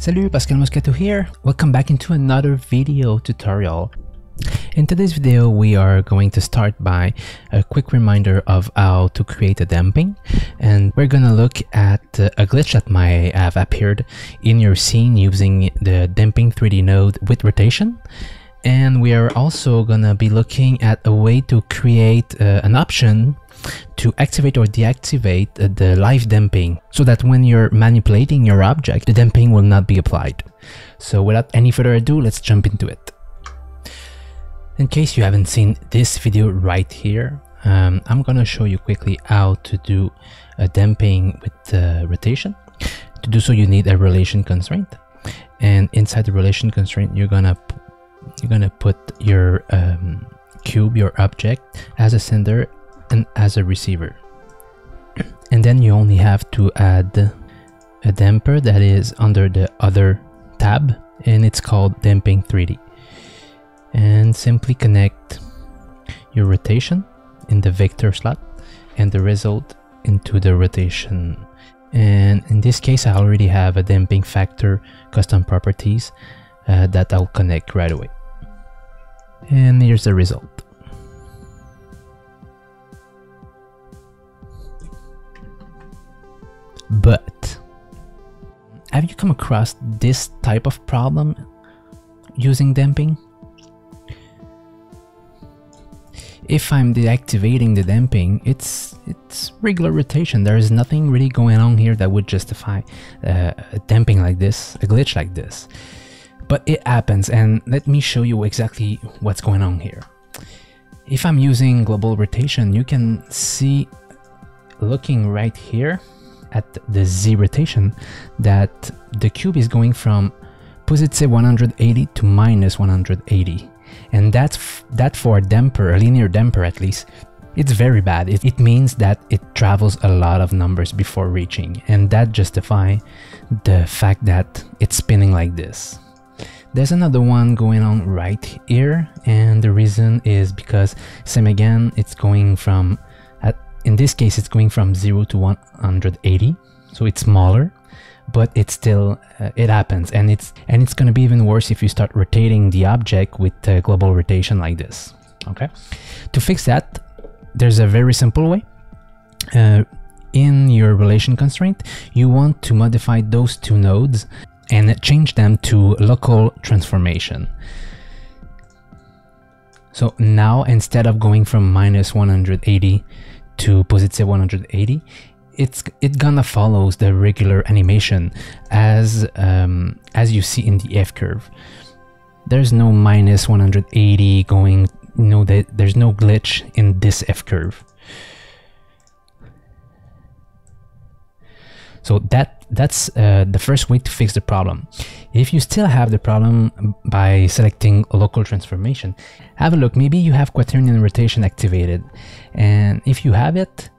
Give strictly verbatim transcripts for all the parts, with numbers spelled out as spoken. Salut, Pascal Moscato here. Welcome back into another video tutorial. In today's video, we are going to start by a quick reminder of how to create a damping, and we're gonna look at a glitch that might have appeared in your scene using the damping three D node with rotation. And we are also gonna be looking at a way to create uh, an option to activate or deactivate uh, the live damping so that when you're manipulating your object, the damping will not be applied. So without any further ado, let's jump into it. In case you haven't seen this video right here, um, I'm gonna show you quickly how to do a damping with uh, rotation. To do so, you need a relation constraint, and inside the relation constraint, you're gonna You're gonna put your um, cube, your object, as a sender and as a receiver. And then you only have to add a damper that is under the other tab, and it's called Damping three D. And simply connect your rotation in the vector slot and the result into the rotation. And in this case, I already have a damping factor custom properties Uh, that I'll connect right away. And here's the result. But have you come across this type of problem using damping? If I'm deactivating the damping, it's it's regular rotation. There is nothing really going on here that would justify uh, a damping like this, a glitch like this. But it happens, and let me show you exactly what's going on here. If I'm using global rotation, you can see, looking right here at the Z rotation, that the cube is going from positive one hundred eighty to minus one hundred eighty. And that's that for a damper, a linear damper at least, it's very bad. It, it means that it travels a lot of numbers before reaching, and that justifies the fact that it's spinning like this. There's another one going on right here, and the reason is because, same again, it's going from, at, in this case, it's going from zero to one hundred eighty, so it's smaller, but it's still, uh, it happens, and it's and it's going to be even worse if you start rotating the object with uh, global rotation like this, okay? To fix that, there's a very simple way. Uh, in your relation constraint, you want to modify those two nodes and change them to local transformation. So now, instead of going from minus one hundred eighty to positive one hundred eighty, it's it gonna follows the regular animation as um, as you see in the F curve. There's no minus one hundred eighty going. No, there's no glitch in this F curve. So that that's uh, the first way to fix the problem. If you still have the problem by selecting a local transformation, have a look. Maybe you have quaternion rotation activated, and if you have it,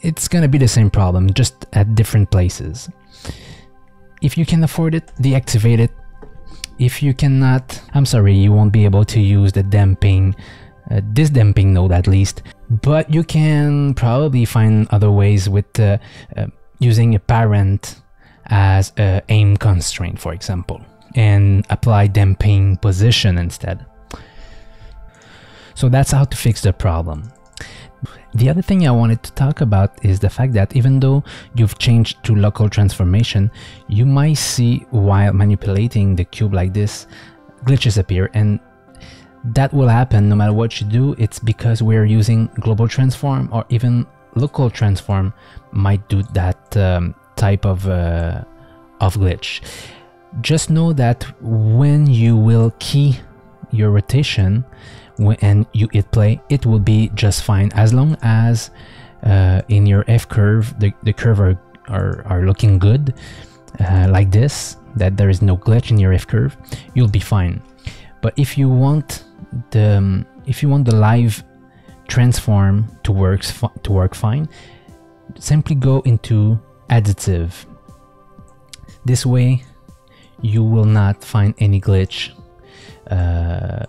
it's gonna be the same problem, just at different places. If you can afford it, deactivate it. If you cannot, I'm sorry, you won't be able to use the damping, uh, this damping node at least, but you can probably find other ways with uh, uh, using a parent as a aim constraint, for example, and apply damping position instead. So that's how to fix the problem. The other thing I wanted to talk about is the fact that even though you've changed to local transformation, you might see, while manipulating the cube like this, glitches appear, and that will happen no matter what you do. It's because we're using global transform, or even local transform might do that um, type of, uh, of glitch. Just know that when you will key your rotation and you hit play, it will be just fine, as long as uh, in your F curve, the, the curve are, are, are looking good, uh, like this, that there is no glitch in your F curve, you'll be fine. But if you want the, um, if you want the live transform to work, to work fine, simply go into additive. This way you will not find any glitch, uh,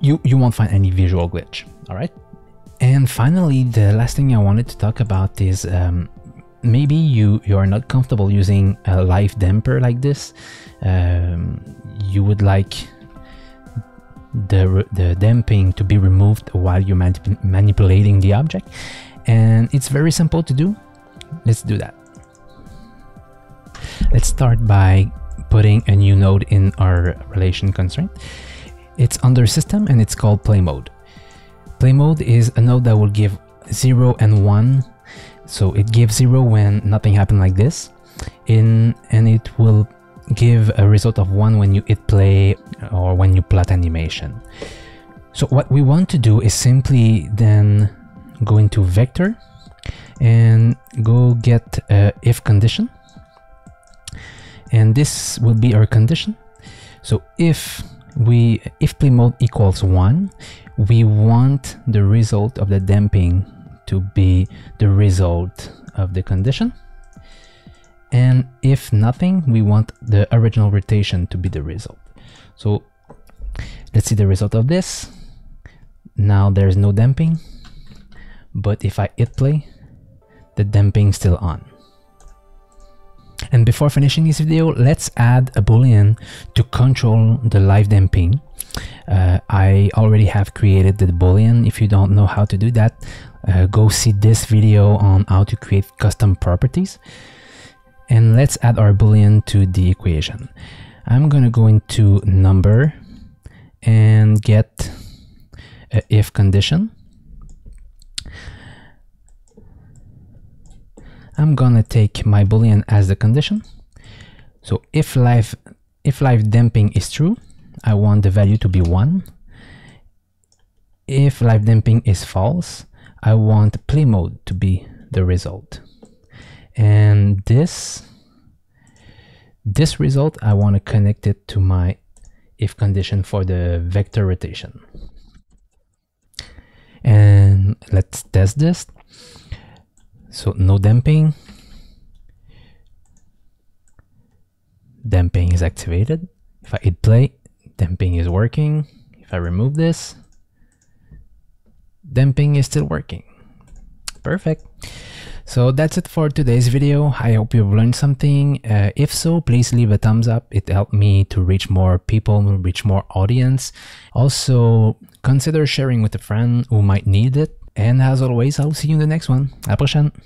you, you won't find any visual glitch, all right? And finally, the last thing I wanted to talk about is um, maybe you you are not comfortable using a live damper like this. Um, you would like the the damping to be removed while you're manip manipulating the object, and it's very simple to do. Let's do that. Let's start by putting a new node in our relation constraint. It's under system and it's called play mode. Play mode is a node that will give zero and one. So it gives zero when nothing happened like this, in and it will give a result of one when you hit play or when you plot animation. So what we want to do is simply then go into vector and go get a if condition. And this will be our condition. So if we if play mode equals one, we want the result of the damping to be the result of the condition. And if nothing, we want the original rotation to be the result. So let's see the result of this. Now there's no damping, but if I hit play, the damping's still on. And before finishing this video, let's add a boolean to control the live damping. Uh, I already have created the boolean. If you don't know how to do that, uh, go see this video on how to create custom properties. And let's add our boolean to the equation. I'm gonna go into number and get a if condition. I'm gonna take my boolean as the condition. So if live if live damping is true, I want the value to be one. If live damping is false, I want play mode to be the result. And this this result, I want to connect it to my if condition for the vector rotation. And let's test this. So no damping, damping is activated. If I hit play, damping is working. If I remove this, damping is still working. Perfect. So that's it for today's video. I hope you've learned something. Uh, if so, please leave a thumbs up. It helped me to reach more people, reach more audience. Also, consider sharing with a friend who might need it. And as always, I'll see you in the next one. À la prochaine!